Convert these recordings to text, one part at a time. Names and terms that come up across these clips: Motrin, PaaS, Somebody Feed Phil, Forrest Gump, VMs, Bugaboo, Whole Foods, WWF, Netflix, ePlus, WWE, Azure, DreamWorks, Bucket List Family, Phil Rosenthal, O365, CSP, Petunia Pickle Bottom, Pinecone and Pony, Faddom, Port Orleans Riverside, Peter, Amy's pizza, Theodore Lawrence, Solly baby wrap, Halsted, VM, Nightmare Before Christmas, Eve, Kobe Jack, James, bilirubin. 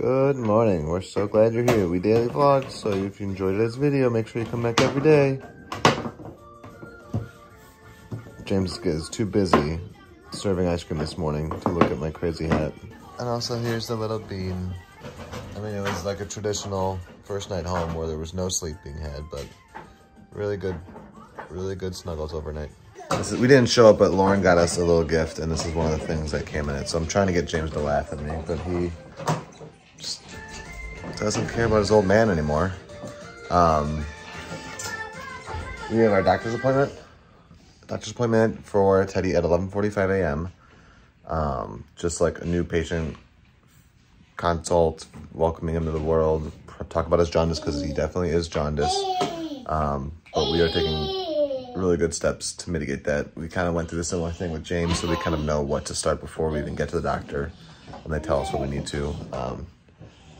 Good morning. We're so glad you're here. We daily vlog, so if you enjoyed this video, make sure you come back every day. James is too busy serving ice cream this morning to look at my crazy hat. And also here's the little bean. I mean, it was like a traditional first night home where there was no sleep being had, but really good snuggles overnight. We didn't show up, but Lauren got us a little gift, and this is one of the things that came in it. So I'm trying to get James to laugh at me, but he just doesn't care about his old man anymore. We have our doctor's appointment. Doctor's appointment for Teddy at 11:45 a.m. Just like a new patient consult, welcoming him to the world, talk about his jaundice, because he definitely is jaundiced. But we are taking really good steps to mitigate that. We kind of went through the similar thing with James, so we kind of know what to start before we even get to the doctor, and they tell us what we need to.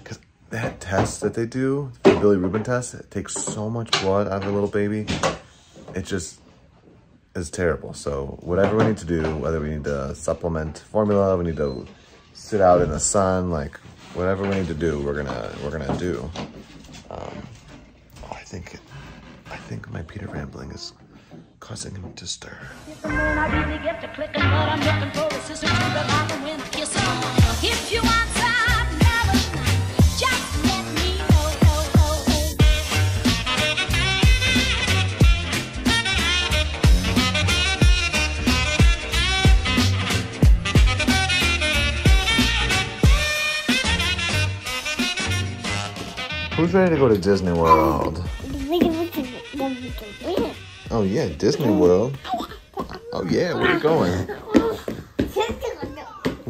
Because that test that they do, the bilirubin test, it takes so much blood out of a little baby. It just is terrible. So whatever we need to do, whether we need to supplement formula, we need to sit out in the sun, like whatever we need to do, we're gonna do. I think my Peter rambling is causing him to stir. If you want some, just let me know. Who's ready to go to Disney World? Oh yeah, Disney World. Oh yeah, where are you going?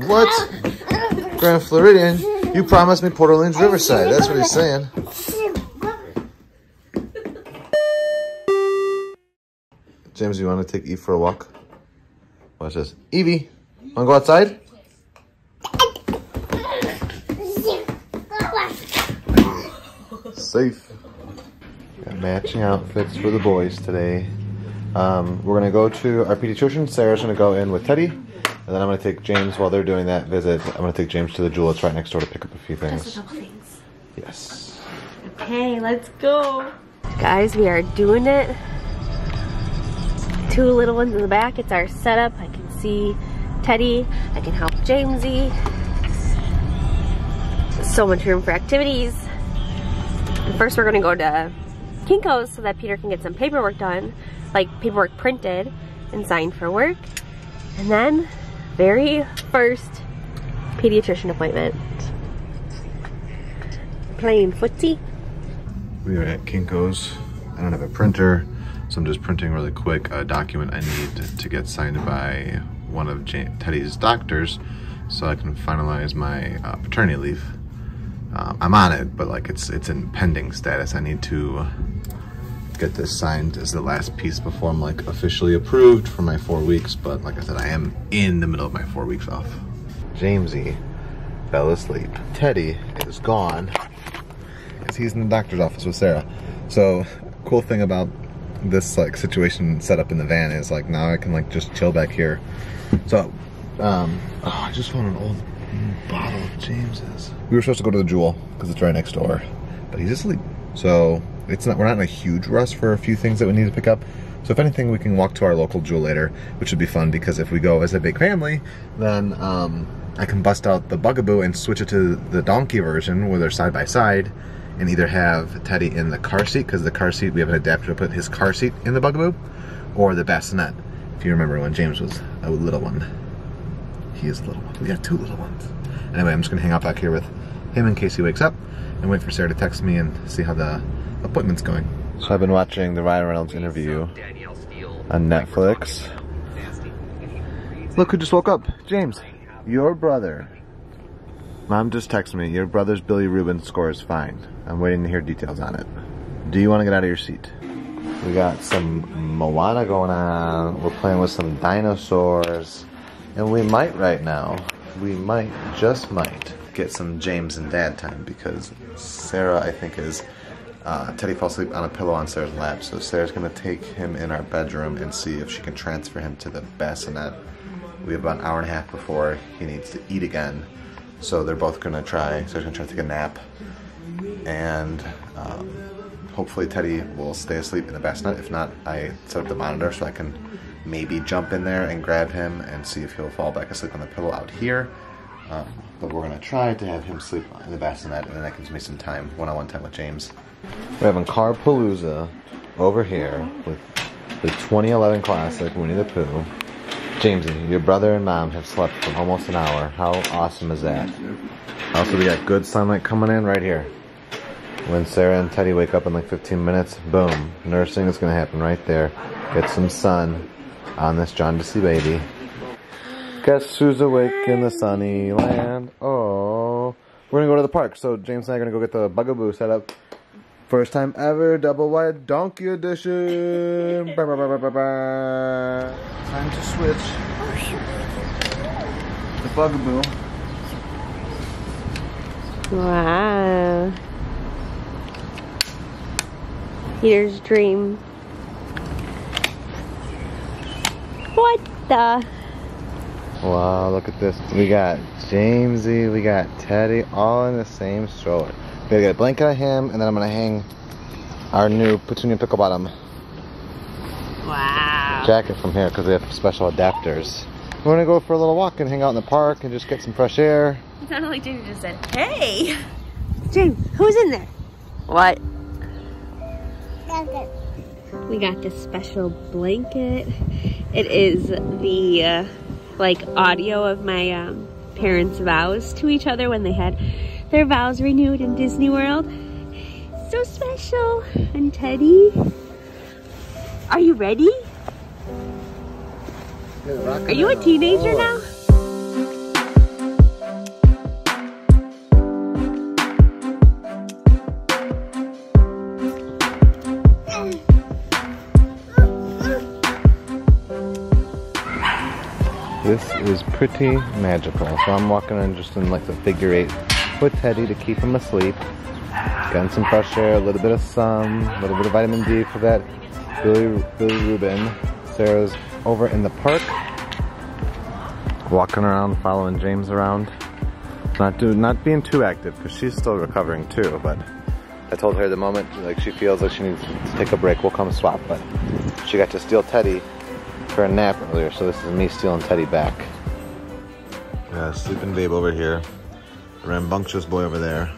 What? Grand Floridian? You promised me Port Orleans Riverside, that's what he's saying. James, you want to take Eve for a walk? Watch this. Evie, want to go outside? Safe. Matching outfits for the boys today. We're gonna go to our pediatrician. Sarah's gonna go in with Teddy, and then I'm gonna take James while they're doing that visit. I'm gonna take James to the jewel. It's right next door to pick up a few things. Just a couple things. Yes. Okay, let's go. Guys, we are doing it. Two little ones in the back. It's our setup. I can see Teddy. I can help Jamesy. So much room for activities. And first, we're gonna go to Kinko's so that Peter can get some paperwork done, like paperwork printed and signed for work. And then, very first pediatrician appointment. Playing footsie. We are at Kinko's. I don't have a printer, so I'm just printing really quick a document I need to get signed by one of Teddy's doctors so I can finalize my paternity leave. I'm on it, but like it's in pending status. I need to get this signed as the last piece before I'm like officially approved for my 4 weeks. But like I said, I am in the middle of my 4 weeks off. Jamesy fell asleep. Teddy is gone, because he's in the doctor's office with Sarah. So cool thing about this like situation set up in the van is like now I can like just chill back here. So oh, I just found an old bottle of James's. We were supposed to go to the Jewel because it's right next door, but he's asleep. So it's not, we're not in a huge rush for a few things that we need to pick up. So if anything, we can walk to our local Jewel later, which would be fun because if we go as a big family, then I can bust out the Bugaboo and switch it to the donkey version where they're side by side, and either have Teddy in the car seat, because the car seat, we have an adapter to put his car seat in the Bugaboo, or the bassinet. If you remember when James was a little one. He is a little one. We got two little ones. Anyway, I'm just gonna hang out back here with him in case he wakes up and wait for Sarah to text me and see how the appointment's going. So I've been watching the Ryan Reynolds interview on Netflix. Look who just woke up. James, your brother. Mom just texted me, your brother's bilirubin score is fine. I'm waiting to hear details on it. Do you want to get out of your seat? We got some Moana going on. We're playing with some dinosaurs. And we might right now, we might, just might, get some James and Dad time because Sarah, I think, is, Teddy fell asleep on a pillow on Sarah's lap, so Sarah's going to take him in our bedroom and see if she can transfer him to the bassinet. We have about an hour and a half before he needs to eat again, So they're both gonna try. So they're gonna try to take a nap, and hopefully Teddy will stay asleep in the bassinet. If not, I set up the monitor so I can maybe jump in there and grab him and see if he'll fall back asleep on the pillow out here. But we're gonna try to have him sleep in the bassinet, and then that gives me some time, one-on-one time with James. We're having Carpalooza over here with the 2011 classic Winnie the Pooh. James, your brother and mom have slept for almost an hour. How awesome is that? Also, we got good sunlight coming in right here. When Sarah and Teddy wake up in like 15 minutes, boom, nursing is gonna happen right there. Get some sun on this jaundicey baby. Guess who's awake in the sunny land? Oh, we're gonna go to the park. So James and I are gonna go get the Bugaboo set up. First time ever, double wide donkey edition. Bah, bah, bah, bah, bah, bah. Time to switch the Bugaboo. Wow. Peter's dream. What the? Wow, look at this. We got Jamesy, we got Teddy, all in the same stroller. I'm gonna get a blanket on him, and then I'm gonna hang our new Petunia Pickle Bottom jacket from here because they have special adapters. We're gonna go for a little walk and hang out in the park and just get some fresh air. It sounded like James just said, "Hey, James, who's in there?" What? We got this special blanket. It is the like audio of my parents' vows to each other when they had their vows renewed in Disney World. So special. And Teddy, are you ready? Are you a teenager now? This is pretty magical. So I'm walking in just in like the figure eight with Teddy to keep him asleep. Got some fresh air, a little bit of sun, a little bit of vitamin D for that Billy Rubin. Sarah's over in the park, walking around, following James around. Not being too active because she's still recovering too. But I told her the moment like she feels like she needs to take a break, we'll come swap. But she got to steal Teddy for a nap earlier, so this is me stealing Teddy back. Sleeping babe over here. Rambunctious boy over there.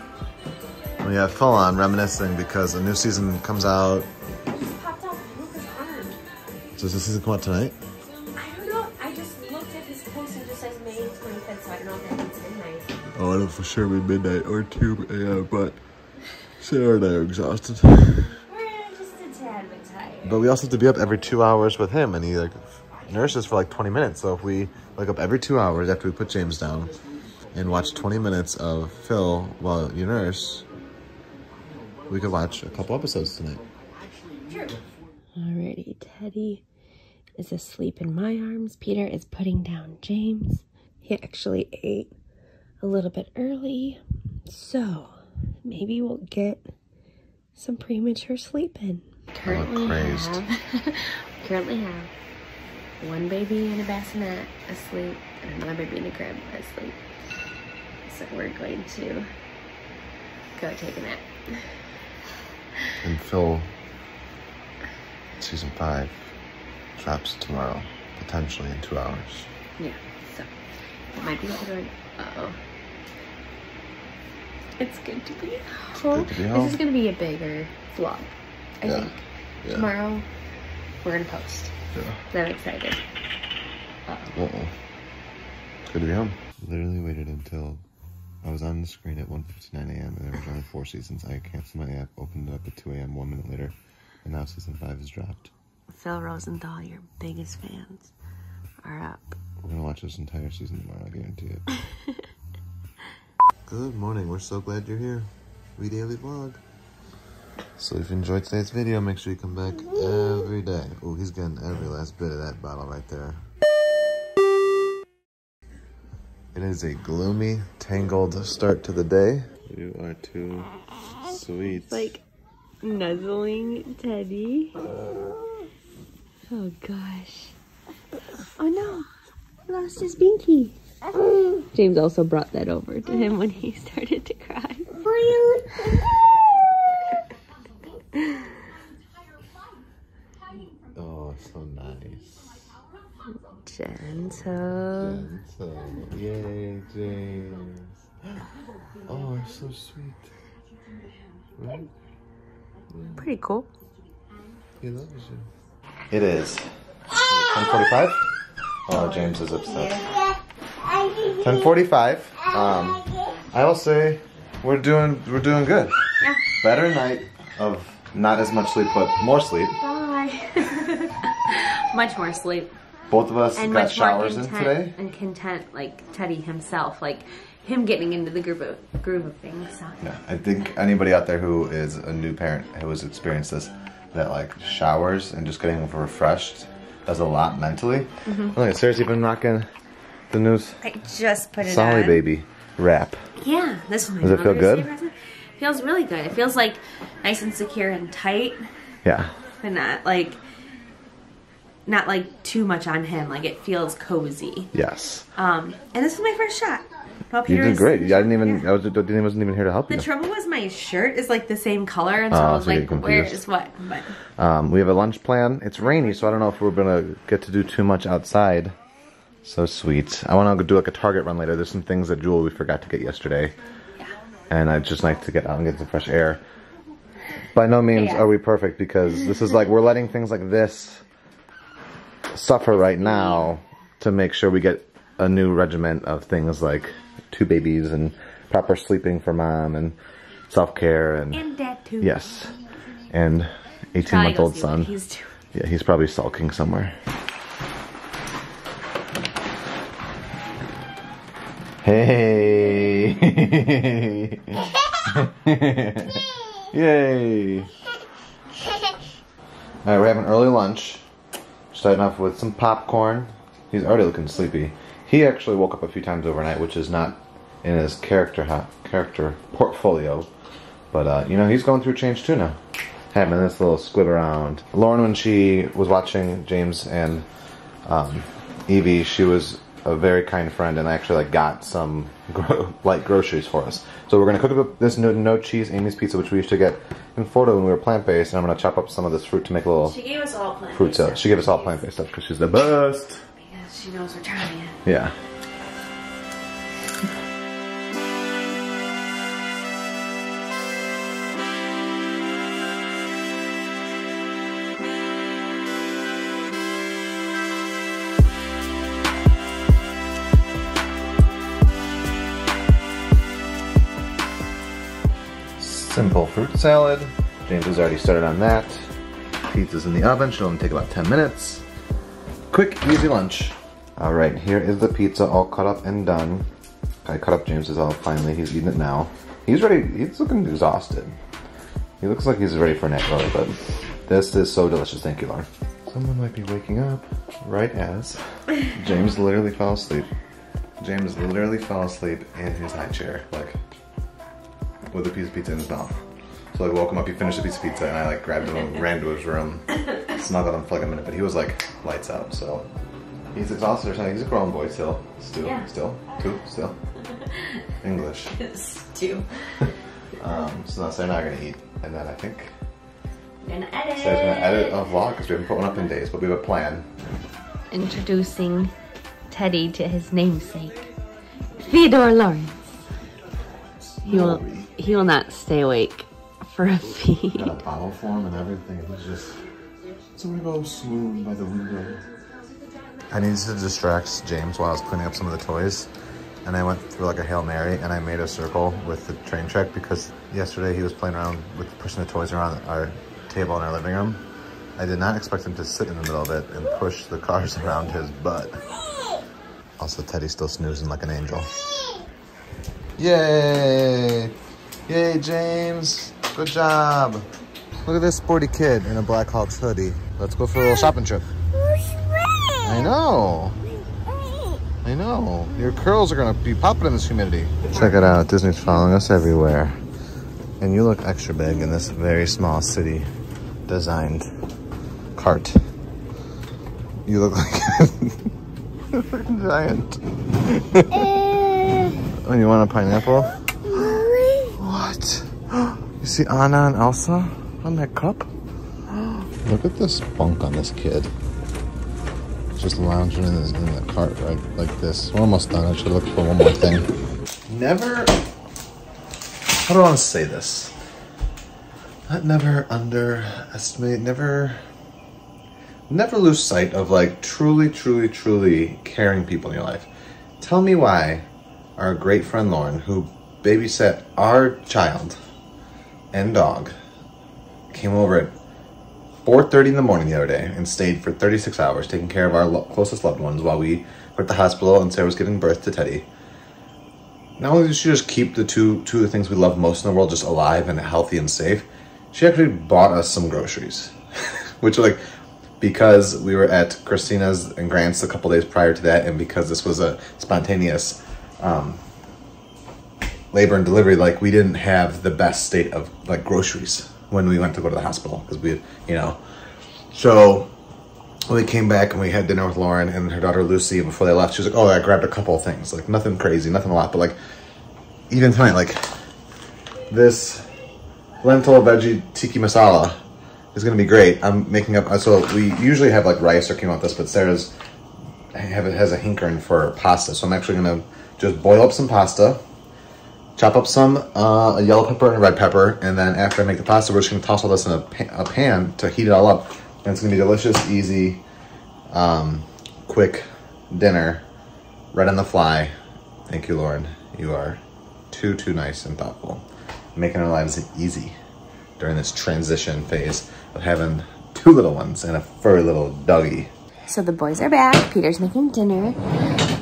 We have full on reminiscing because a new season comes out. He just popped off Luca's arm. So does the season come out tonight? I don't know. I just looked at his post and it just says May 25th, so I don't know if that means midnight. Oh, I don't for sure mean midnight or 2 a.m., but Sarah and I are exhausted. We're just a tad bit tired. But we also have to be up every 2 hours with him, and he like nurses for like 20 minutes. So if we wake up every 2 hours after we put James down and watch 20 minutes of Phil while you nurse, we could watch a couple episodes tonight. Sure. Alrighty, Teddy is asleep in my arms. Peter is putting down James. He actually ate a little bit early, so maybe we'll get some premature sleep in. Currently have one baby in a bassinet asleep and another baby in a crib asleep. So we're going to go take a nap. And Phil, season 5, drops tomorrow, potentially in 2 hours. Yeah, so it might be going, uh-oh. It's good to be home. This is going to be a bigger vlog, I think. Yeah. Tomorrow, we're going to post. Yeah. I'm excited. Uh-oh. It's good to be home. Literally waited until I was on the screen at 1:59 a.m. and there was only 4 seasons. I canceled my app, opened it up at 2 a.m. 1 minute later, and now season 5 is dropped. Phil Rosenthal, your biggest fans, are up. We're gonna watch this entire season tomorrow, I guarantee it. Good morning, we're so glad you're here. We daily vlog. So if you enjoyed today's video, make sure you come back every day. Oh, he's getting every last bit of that bottle right there. It is a gloomy, tangled start to the day. You are too sweet. It's like nuzzling Teddy. Oh gosh. Oh no, I lost his binky. James also brought that over to him when he started to cry. Oh, so nice. Gentle. Gentle. Yay, James. Oh, you're so sweet. Right? Pretty cool. He loves you. It is 10:45. Oh, James is upset. 10:45. I will say we're doing good. Yeah. Better night of not as much sleep, but more sleep. Bye. Much more sleep. Both of us and got showers in today. And content, like Teddy himself, like him getting into the groove of things. So. Yeah, I think anybody out there who is a new parent who has experienced this, that like showers and just getting refreshed does a lot mentally. Mm-hmm. Look, Sarah's even knocking the news. I just put it on. Solly baby wrap. Yeah, this one. Does it feel good? Feels really good. It feels like nice and secure and tight. Yeah. But not like too much on him. Like it feels cozy. Yes. And this was my first shot. Well, you did great. I didn't even. Yeah. I wasn't even here to help you. The trouble was my shirt is like the same color, and so I was so like, where is what? But we have a lunch plan. It's rainy, so I don't know if we're gonna get to do too much outside. So sweet. I want to go do like a Target run later. There's some things that Jewel we forgot to get yesterday, yeah. And I'd just like to get out and get some fresh air. By no means are we perfect because this is like we're letting things like this suffer right now to make sure we get a new regiment of things like two babies and proper sleeping for mom and self-care and dad too. Yes, and 18-month-old son. Yeah, he's probably sulking somewhere. Hey! Yay! Alright, we're having early lunch. Starting off with some popcorn. He's already looking sleepy. He actually woke up a few times overnight, which is not in his character portfolio. But, you know, he's going through change too now. Having this little squib around. Lauren, when she was watching James and Evie, she was a very kind friend, and I actually like got some light groceries for us. So we're gonna cook up this no cheese Amy's pizza, which we used to get in Florida when we were plant based, and I'm gonna chop up some of this fruit to make a little. She gave us all plant fruit stuff. She gave us all plant based stuff because she's the best. Because she knows we're trying it. Yeah. Simple fruit salad. James has already started on that. Pizza's in the oven. She'll only take about 10 minutes. Quick, easy lunch. All right, here is the pizza all cut up and done. I cut up James's all finally. He's eating it now. He's ready. He's looking exhausted. He looks like he's ready for a nap really, but this is so delicious. Thank you, Lauren. Someone might be waking up right as James literally fell asleep. James literally fell asleep in his high chair. Like, with a piece of pizza in his mouth. So I woke him up, he finished the piece of pizza, and I like grabbed him and ran to his room, snuggled him for like a minute, but he was like lights out, so he's exhausted or something. He's a grown boy still. Still. English. Stew. So now Sarah and I are gonna eat, and then I think we're gonna edit. Sarah's gonna edit a vlog because we haven't put one up in days, but we have a plan. Introducing Teddy to his namesake, Theodore Lawrence. He will not stay awake for a feed. Got a bottle for him and everything. It was just... So we go swoon by the window. I needed to distract James while I was cleaning up some of the toys. And I went through like a Hail Mary and I made a circle with the train track because yesterday he was playing around with pushing the toys around our table in our living room. I did not expect him to sit in the middle of it and push the cars around his butt. Also, Teddy's still snoozing like an angel. Yay! Yay, James! Good job! Look at this sporty kid in a Blackhawks hoodie. Let's go for a little shopping trip. I know! I know! Your curls are gonna be popping in this humidity. Check it out, Disney's following us everywhere. And you look extra big in this very small city designed cart. You look like... Freaking giant. Oh, you want a pineapple? What? You see Anna and Elsa on that cup? Look at the spunk on this kid. Just lounging in the cart right like this. We're almost done. I should look for one more thing. Never... How do I want to say this? Not never underestimate, never lose sight of like truly caring people in your life. Tell me why our great friend Lauren, who babysat our child and dog, came over at 4:30 in the morning the other day and stayed for 36 hours taking care of our closest loved ones while we were at the hospital and Sarah was giving birth to Teddy. Not only did she just keep the two of the things we love most in the world just alive and healthy and safe, she actually bought us some groceries. Which are like, because we were at Christina's and Grant's a couple days prior to that, and because this was a spontaneous labor and delivery, like we didn't have the best state of like groceries when we went to go to the hospital, because we had, you know. So when we came back and we had dinner with Lauren and her daughter Lucy, and before they left, she was like, oh, I grabbed a couple of things. Like, nothing crazy, nothing a lot, but like, even tonight, like, this lentil veggie tiki masala is gonna be great. I'm making up, so we usually have like rice or quinoa with this, but Sarah's has a hankering for pasta. So I'm actually gonna just boil up some pasta, chop up some a yellow pepper and a red pepper, and then after I make the pasta, we're just gonna toss all this in a pan to heat it all up. And it's gonna be delicious, easy, quick dinner, right on the fly. Thank you, Lauren. You are too nice and thoughtful. Making our lives easy during this transition phase of having two little ones and a furry little doggy. So the boys are back. Peter's making dinner.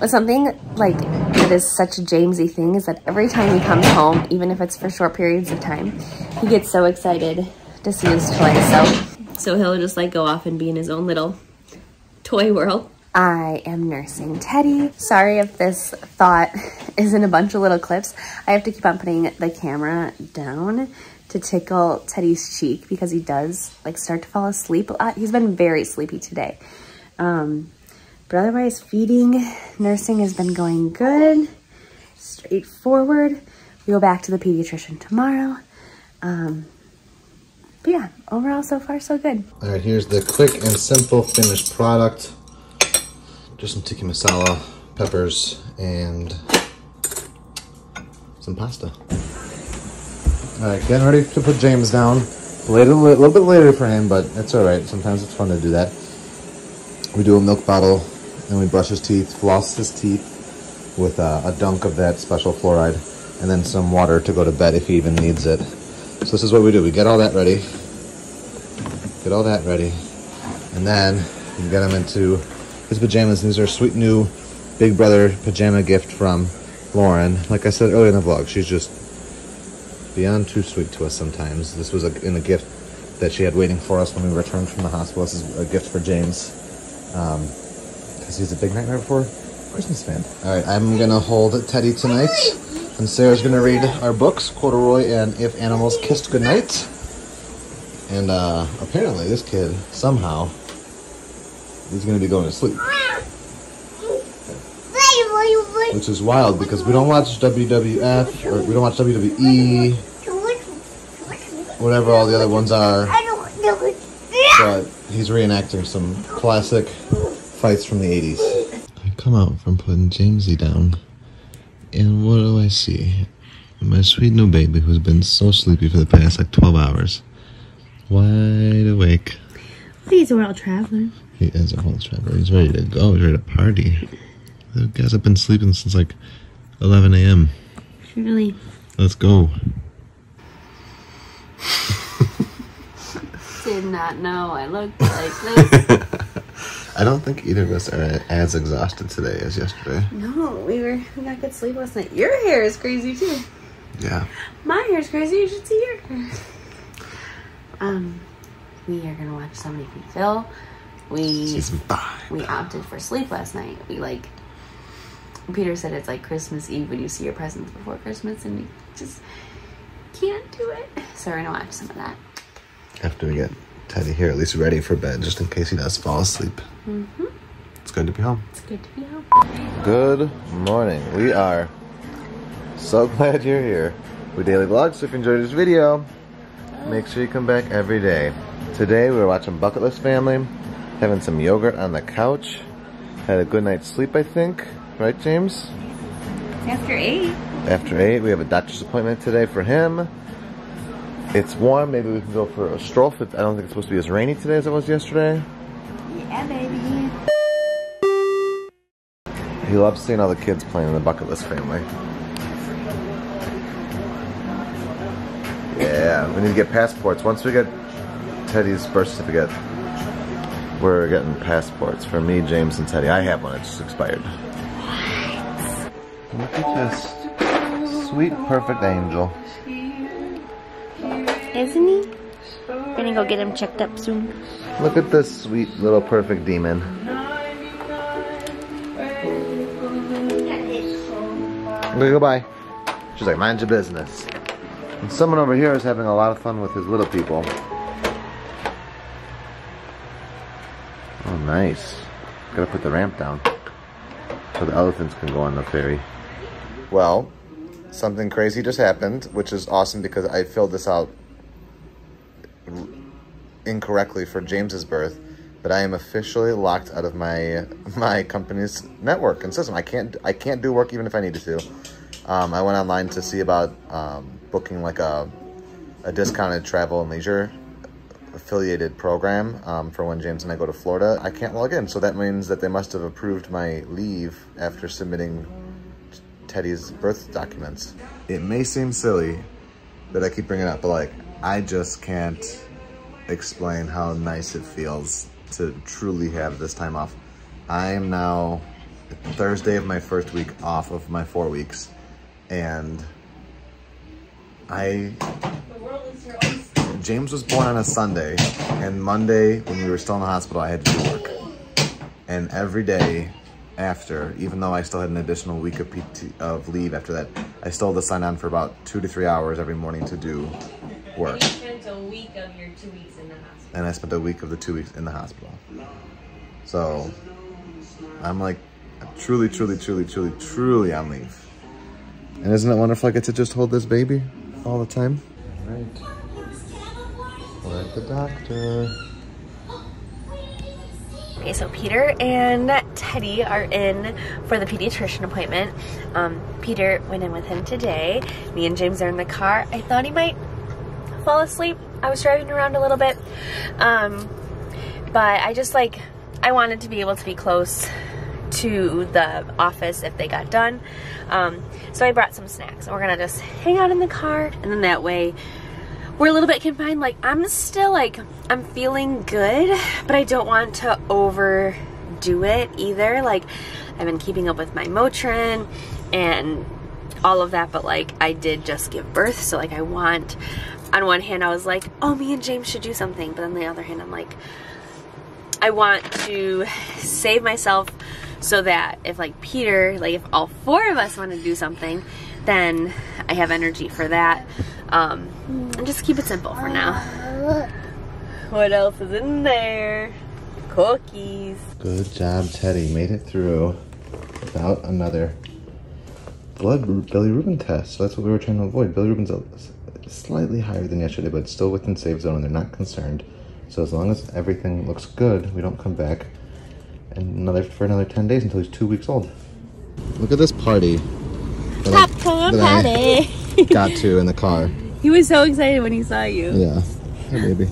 But something like that is such a Jamesy thing is that every time he comes home, even if it's for short periods of time, he gets so excited to see his toys. So he'll just like go off and be in his own little toy world. I am nursing Teddy. Sorry if this thought is in a bunch of little clips. I have to keep on putting the camera down to tickle Teddy's cheek because he does like start to fall asleep a lot. He's been very sleepy today. But otherwise, feeding, nursing has been going good, straightforward. We go back to the pediatrician tomorrow. But yeah, overall, so far, so good. All right, here's the quick and simple finished product. Just some tikka masala, peppers, and some pasta. All right, getting ready to put James down. Later, a little bit later for him, but that's all right. Sometimes it's fun to do that. We do a milk bottle, and we brush his teeth, floss his teeth with a dunk of that special fluoride, and then some water to go to bed if he even needs it. So this is what we do. We get all that ready. Get all that ready. And then we get him into his pajamas. These are sweet new Big Brother pajama gift from Lauren. Like I said earlier in the vlog, she's just beyond too sweet to us sometimes. This was a gift that she had waiting for us when we returned from the hospital. This is a gift for James. Because he's a big Nightmare Before Christmas fan. All right, I'm going to hold Teddy tonight. And Sarah's gonna read our books, Corduroy and If Animals Kissed Goodnight. And apparently this kid, somehow, is gonna be going to sleep. Which is wild because we don't watch WWF, or we don't watch WWE, whatever all the other ones are. But he's reenacting some classic fights from the 80s. I come out from putting Jamesy down. And what do I see? My sweet new baby who's been so sleepy for the past like 12 hours. Wide awake. He's a world traveler. He is a world traveler. He's ready to go. He's ready to party. The guys have been sleeping since like 11 a.m. Really? Let's go. Did not know I looked like this. I don't think either of us are as exhausted today as yesterday. No, we got good sleep last night. Your hair is crazy too. Yeah. My hair is crazy. You should see your hair. We are gonna watch Somebody Feed Phil. Season 5. We opted for sleep last night. We like. Peter said it's like Christmas Eve when you see your presents before Christmas, and we just can't do it. So we're gonna watch some of that. After we get Teddy here, at least ready for bed, just in case he does fall asleep. Mm-hmm. It's good to be home. It's good to be home. Good morning. We are so glad you're here. We daily vlog, so if you enjoyed this video, make sure you come back every day. Today we were watching Bucket List Family, having some yogurt on the couch. Had a good night's sleep, I think. Right, James? After 8. After 8. We have a doctor's appointment today for him. It's warm. Maybe we can go for a stroll. I don't think it's supposed to be as rainy today as it was yesterday. Yeah, baby. He loves seeing all the kids playing in the Bucket List Family. Yeah, we need to get passports. Once we get Teddy's birth certificate, we're getting passports for me, James, and Teddy. I have one. It just expired. Look at this sweet, perfect angel. Isn't he? We're gonna go get him checked up soon. Look at this sweet little perfect demon. Okay, goodbye. She's like, mind your business. And someone over here is having a lot of fun with his little people. Oh, nice. Gotta put the ramp down so the elephants can go on the ferry. Well, something crazy just happened, which is awesome because I filled this out incorrectly for James's birth, but I am officially locked out of my company's network and system. I can't do work even if I needed to. I went online to see about booking like a discounted travel and leisure affiliated program for when James and I go to Florida. I can't log in, so that means that they must have approved my leave after submitting Teddy's birth documents. It may seem silly that I keep bringing it up, but like, I just can't explain how nice it feels to truly have this time off. I am now Thursday of my first week off of my 4 weeks, and James was born on a Sunday, and Monday when we were still in the hospital I had to do work. And every day after, even though I still had an additional week of leave after that, I still had to sign on for about 2 to 3 hours every morning to do work. You spent a week of your 2 weeks in the hospital. And I spent a week of the 2 weeks in the hospital. So I'm like truly, truly, truly, truly, truly on leave. And isn't it wonderful I get to just hold this baby all the time? All right. We're at the doctor. Okay, so Peter and Teddy are in for the pediatrician appointment. Peter went in with him today. Me and James are in the car. I thought he might fall asleep. I was driving around a little bit, but I wanted to be able to be close to the office if they got done, so I brought some snacks and we're gonna just hang out in the car, and then that way we're a little bit confined. Like, I'm still like, I'm feeling good, but I don't want to overdo it either. Like, I've been keeping up with my Motrin and all of that, but like, I did just give birth, so like, I want, on one hand I was like, oh, me and James should do something, but on the other hand I'm like, I want to save myself so that if like Peter, like if all four of us want to do something, then I have energy for that. And just keep it simple for now. What else is in there? Cookies. Good job, Teddy. Made it through without another blood bilirubin test. So that's what we were trying to avoid. Bilirubin's slightly higher than yesterday, but still within safe zone and they're not concerned. So as long as everything looks good, we don't come back for another 10 days until he's 2 weeks old. Look at this party. Popcorn party. Got to in the car. He was so excited when he saw you. Yeah. Hey, baby.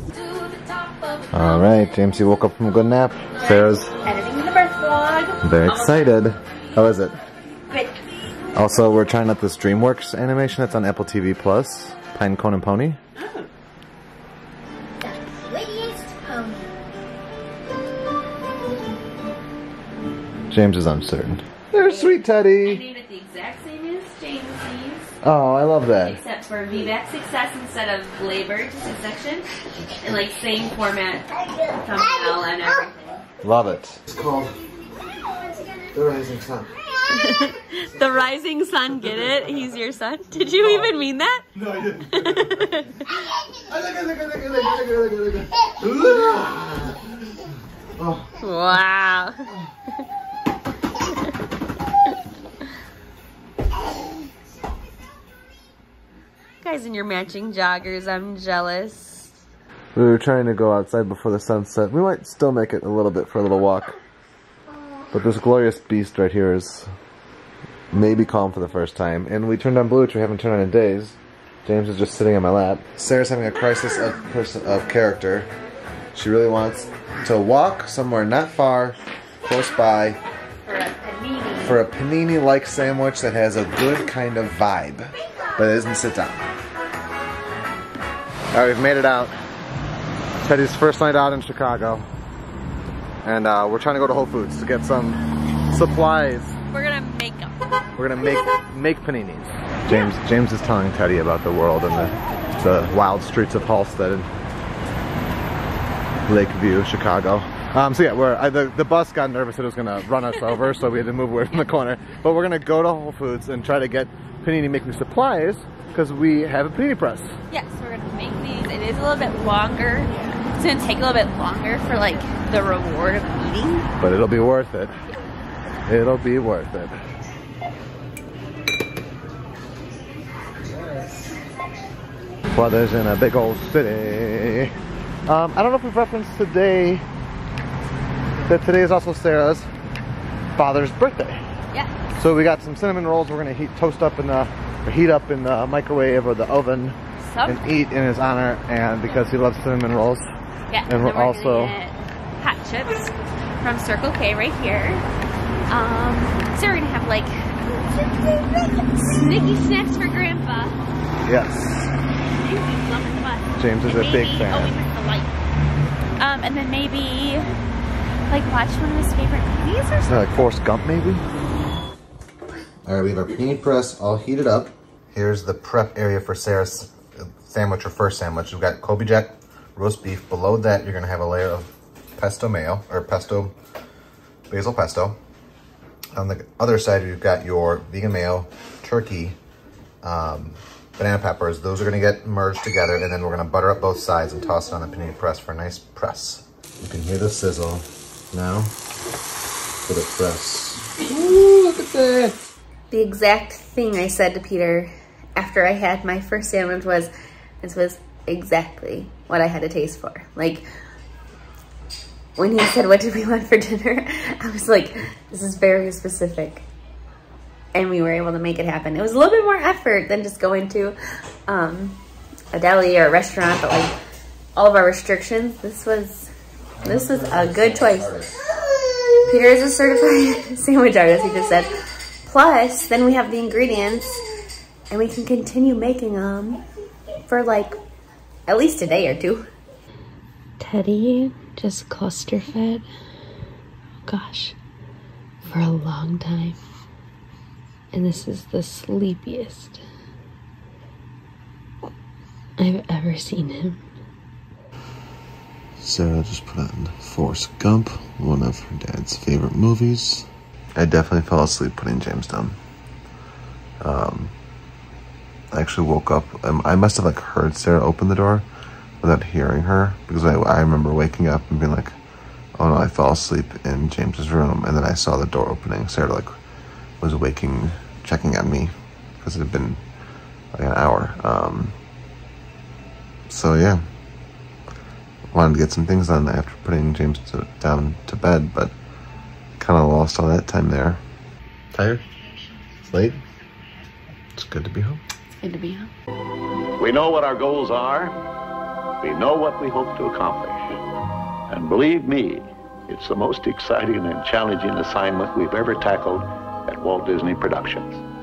All right, James, you woke up from a good nap. Sarah's editing the birth vlog. Very excited. How is it? Good. Also, we're trying out this DreamWorks animation that's on Apple TV Plus, Pinecone and Pony. James is uncertain. They're sweet, Teddy. I named it the exact same as James's. Oh, I love that. Except for VBAC success instead of labor to succession. And like same format, thumbnail and everything. Love it. It's called The Rising Sun. The Rising Sun, get it? He's your son? Did you even mean that? No, I didn't. Oh. Wow. guys in your matching joggers. I'm jealous. We were trying to go outside before the sunset. We might still make it a little bit for a little walk. But this glorious beast right here is maybe calm for the first time. And we turned on Blue, which we haven't turned on in days. James is just sitting on my lap. Sarah's having a crisis of character. She really wants to walk somewhere not far, close by, for a panini-like sandwich that has a good kind of vibe, but it doesn't sit down. All right, we've made it out. Teddy's first night out in Chicago, and we're trying to go to Whole Foods to get some supplies. We're gonna make them. We're gonna make paninis. James is telling Teddy about the world and the wild streets of Halsted and Lakeview, Chicago. So yeah, the bus got nervous that it was gonna run us over, so we had to move away from the corner. But we're gonna go to Whole Foods and try to get panini making supplies because we have a panini press. Yes, we're gonna make these. It is a little bit longer. It's gonna take a little bit longer for like the reward of eating. But it'll be worth it. It'll be worth it. Brothers in a big old city. I don't know if we've referenced today that today is also Sarah's father's birthday. Yeah. So we got some cinnamon rolls. We're gonna heat up in the microwave or the oven and eat in his honor, and because he loves cinnamon rolls. Yeah. And we're also gonna get hot chips from Circle K right here. So we're gonna have like snicky snacks for Grandpa. Yes. James is a big fan. And then maybe like watch one of his favorite movies or something. Like Forrest Gump maybe? Alright, we have our panini press all heated up. Here's the prep area for Sarah's sandwich, her first sandwich. We've got Kobe Jack, roast beef. Below that you're gonna have a layer of pesto mayo, or pesto, basil pesto. On the other side you've got your vegan mayo, turkey, banana peppers. Those are gonna get merged together, and then we're gonna butter up both sides and toss it on the panini press for a nice press. You can hear the sizzle now for the press. Ooh, look at that. The exact thing I said to Peter after I had my first sandwich was, this was exactly what I had a taste for. Like, when he said, what did we want for dinner? I was like, this is very specific. And we were able to make it happen. It was a little bit more effort than just going to a deli or a restaurant, but like all of our restrictions, this was a good choice. Peter is a certified sandwich artist, he just said. Plus, then we have the ingredients and we can continue making them for like at least a day or two. Teddy just cluster fed, gosh, for a long time. And this is the sleepiest I've ever seen him. Sarah just put on Forrest Gump, one of her dad's favorite movies. I definitely fell asleep putting James down. I actually woke up. I must have like heard Sarah open the door without hearing her, because I remember waking up and being like, oh no, I fell asleep in James's room, and then I saw the door opening. Sarah like was waking, checking on me, because it had been like an hour. So yeah, wanted to get some things done after putting James down to bed, but kind of lost all that time there. Tired? It's late? It's good to be home. It's good to be home. We know what our goals are, we know what we hope to accomplish, and believe me, it's the most exciting and challenging assignment we've ever tackled at Walt Disney Productions.